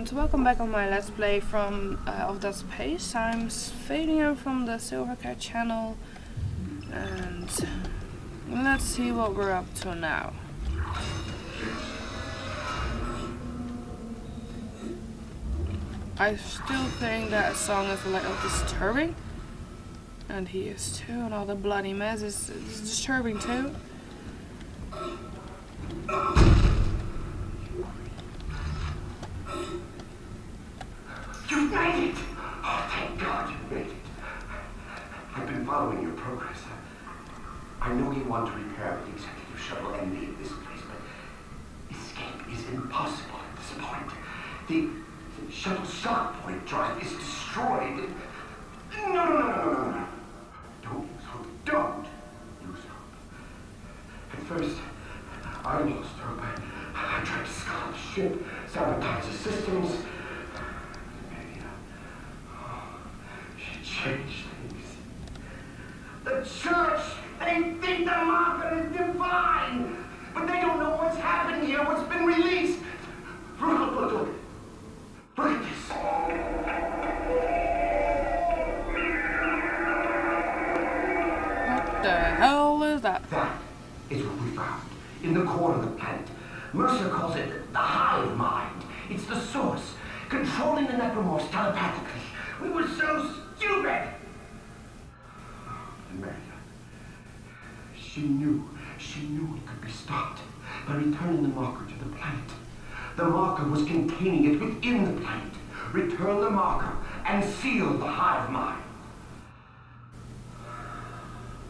and welcome back on my Let's Play from of that space. I'm Fadio from the Silver Cat channel, and let's see what we're up to now. I still think that song is a little disturbing, and he is too, and all the bloody mess is disturbing too. You made it! Oh, thank God you made it. I've been following your progress. I know you want to repair the executive shuttle and leave this place, but escape is impossible at this point. The shuttle start point drive is destroyed. No. Don't use hope. Don't use hope. At first, I lost hope. I tried to scout the ship, sabotage the systems. Change things. The church, they think the market is divine, but they don't know what's happened here, what's been released. Look at this. What the hell is that? That is what we found in the core of the planet. Mercer calls it the hive mind. It's the source, controlling the necromorphs telepathically. We were so stupid! Amelia. She knew it could be stopped by returning the marker to the planet. The marker was containing it within the planet. Return the marker and seal the hive mind.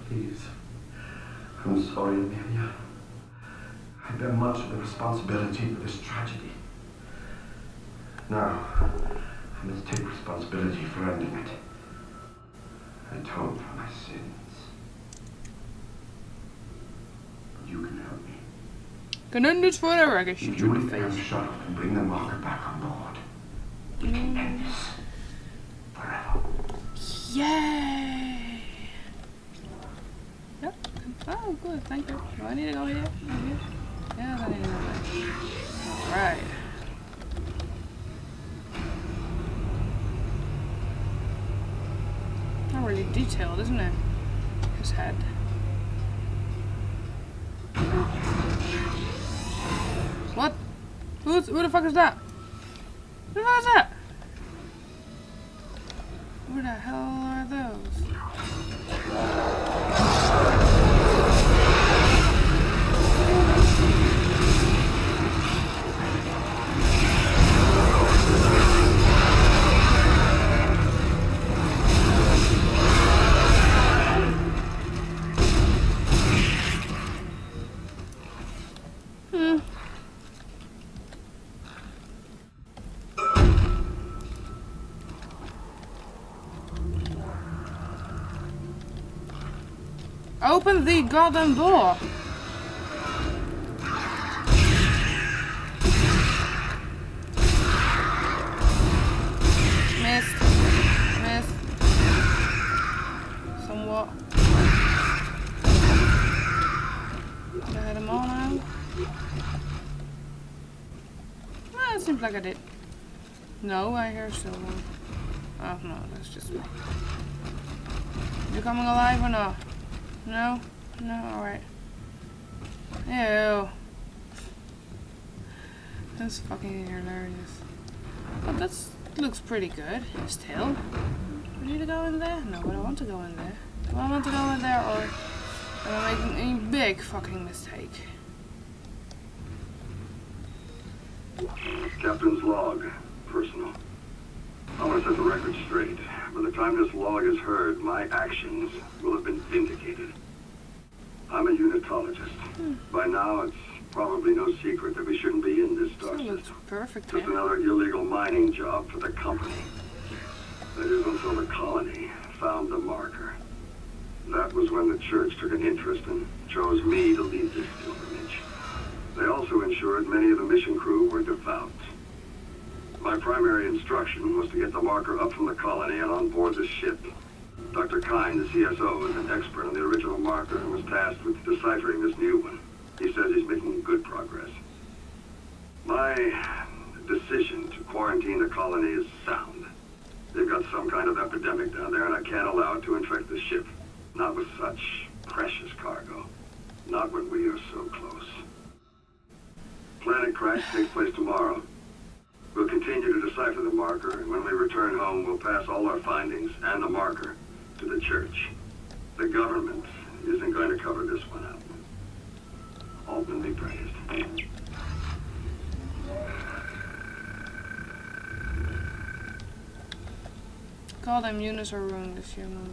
Please. I'm sorry, Amelia. I bear much of the responsibility for this tragedy. Now, I must take responsibility for ending it. Atone for my sins. But you can help me. Can end this forever, I guess. If you repair the shuttle and bring the marker back on board, we can end this forever. Yay! Yep. Oh, good. Thank you. Do I need to go here? Yeah, I need to go here. All right. Really detailed, isn't it? His head. What? Who the fuck is that? Who the fuck is that? Who the hell are those? Open the goddamn door! Missed. Somewhat. Did I hit them all now? Ah, it seems like I did. No, I hear someone. Oh no, that's just me. You coming alive or not? No, alright. Ew. That's fucking hilarious. But that looks pretty good, still. Do I need to go in there? No, I don't want to go in there. Do I want to go in there, or am I making a big fucking mistake? Captain's log. Personal. I want to set the record straight. By the time this log is heard, my actions will have been vindicated. I'm a unitologist. By now, it's probably no secret that we shouldn't be in this dark system. Perfect. Just another illegal mining job for the company. That is until the colony found the marker. That was when the church took an interest and chose me to lead this pilgrimage. They also ensured many of the mission crew were devout. My primary instruction was to get the marker up from the colony and on board the ship. Dr. Kine, the CSO, is an expert on the original marker and was tasked with deciphering this new one. He says he's making good progress. My decision to quarantine the colony is sound. They've got some kind of epidemic down there, and I can't allow it to infect the ship. Not with such precious cargo. Not when we are so close. Planet crash takes place tomorrow. We'll continue to decipher the marker, and when we return home, we'll pass all our findings and the marker to the church. The government isn't going to cover this one up. All will be praised. God, them Yunus are ruined this year, man.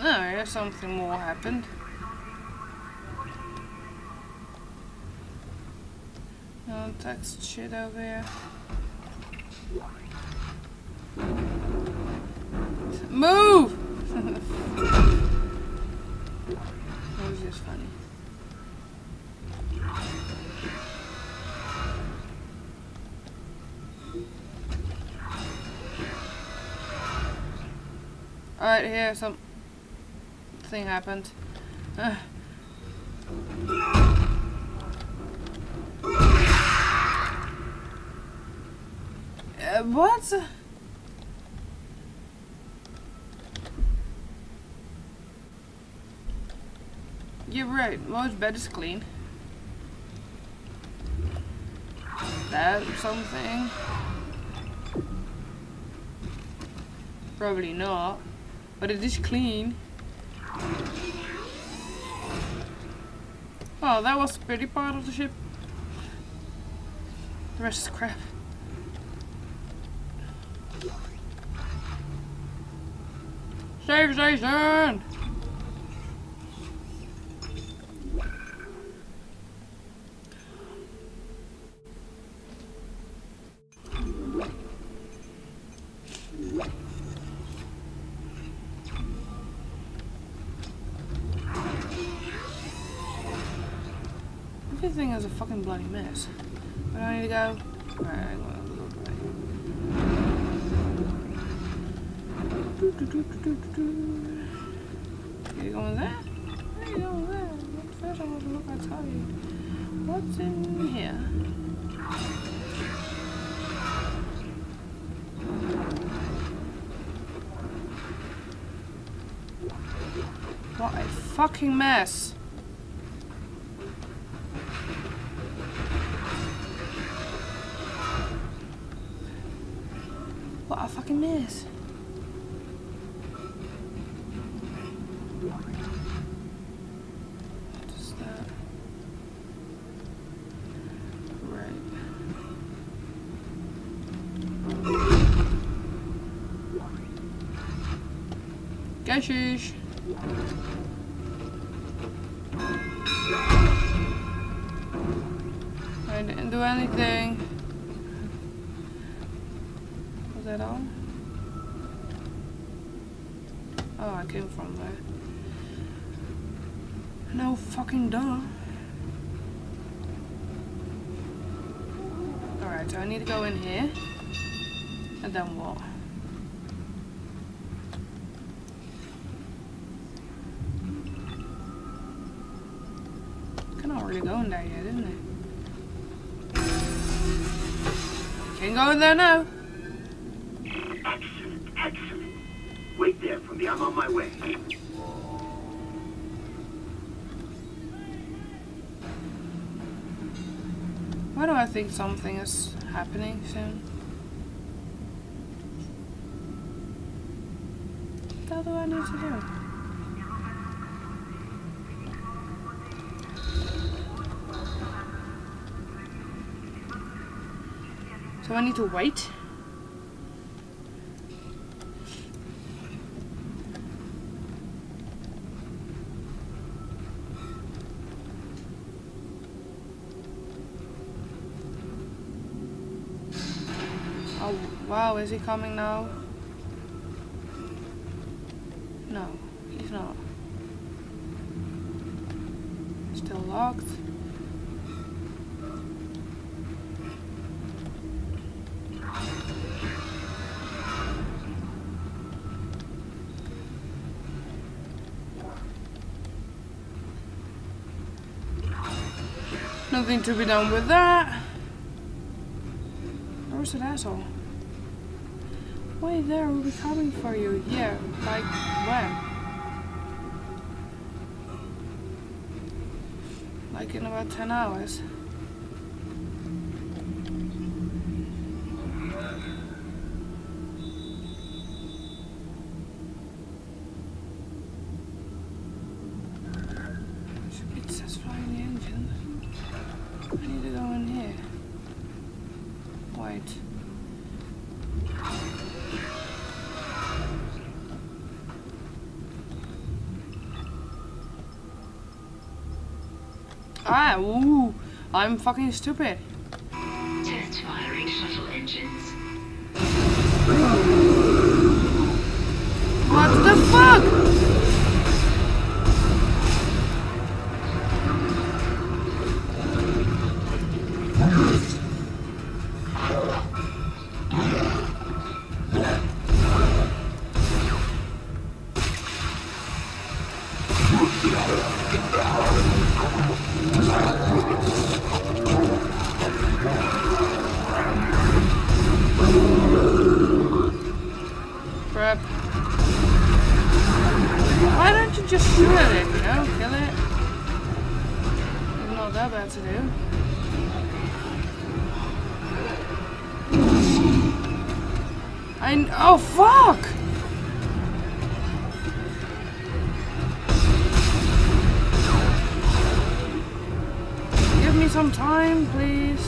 No, yeah, something more happened. No text shit over here. Move! That was just funny. Alright, here some thing happened. What? You're right, most bed is clean. That's something. Probably not. But it is clean. Oh, that was a pretty part of the ship. The rest is crap. Save station! Everything is a fucking bloody mess. But I need to go. Alright, I'm going a little bit. You going there? Where are you going there? But first I want to look outside. What's in here? What a fucking mess! What a fucking mess. What is that? Right. Gashish. I didn't do anything. That on? Oh, I came from there. No fucking duh. Alright, so I need to go in here. And then what? Can I really go in there yet, isn't it? Can't go in there now. Excellent. Wait there for me. I'm on my way. Why do I think something is happening soon? What the hell do I need to do? So I need to wait? Wow, is he coming now? No, he's not. Still locked. Nothing to be done with that. Where's that asshole? Wait there, we'll be coming for you. Yeah, like when? Like in about 10 hours. Ah, ooh, I'm fucking stupid. Test firing shuttle engines. What the fuck? Oh fuck! Give me some time, please.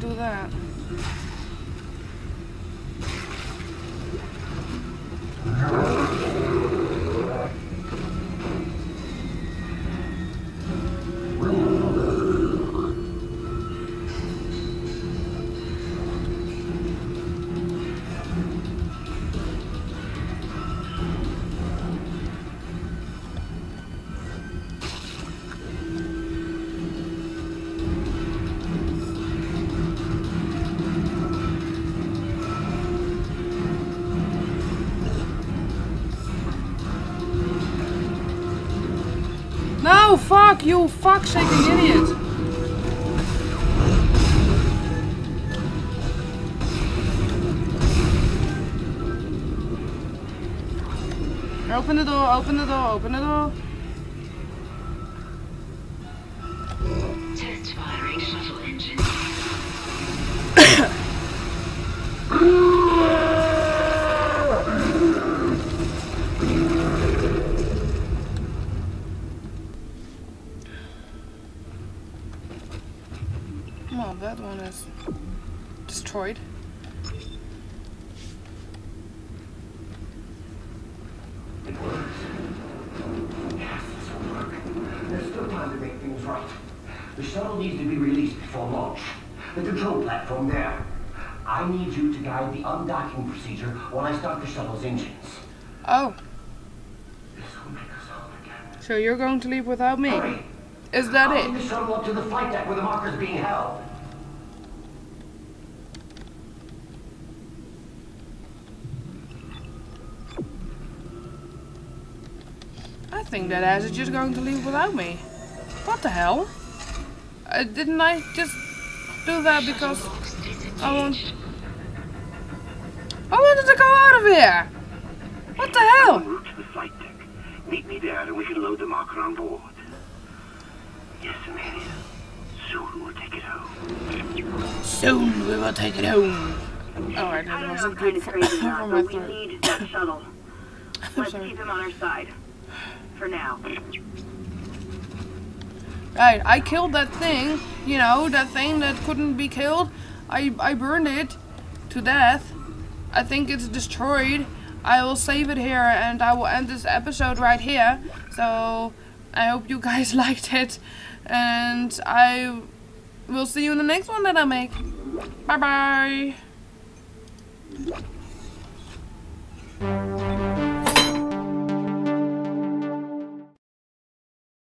Do that. Fuck you, fuck-shaking idiot! Open the door, open the door, open the door. Test firing shuttle engine. Well, that one is destroyed. The shuttle needs to be released before launch. The control platform there. I need you to guide the undocking procedure while I start the shuttle's engines. Oh. This will make us home again. So you're going to leave without me? Hurry. Is that it? I'll bring the shuttle up to the flight deck where the marker's being held. I think that ass is just going to leave without me. What the hell? Didn't I just do that because I wanted to go out of here? What the hell? On route to the flight deck. Meet me there and we can load the marker on board. Yes, Amelia. Soon we'll take it home. Soon we will take it home. Alright, oh, that wasn't good for my throat. We need that shuttle. Let's keep him on our side. For now. Right, I killed that thing, you know, that thing that couldn't be killed. I burned it to death. I think it's destroyed. I will save it here and I will end this episode right here. So, I hope you guys liked it. And I will see you in the next one that I make. Bye-bye.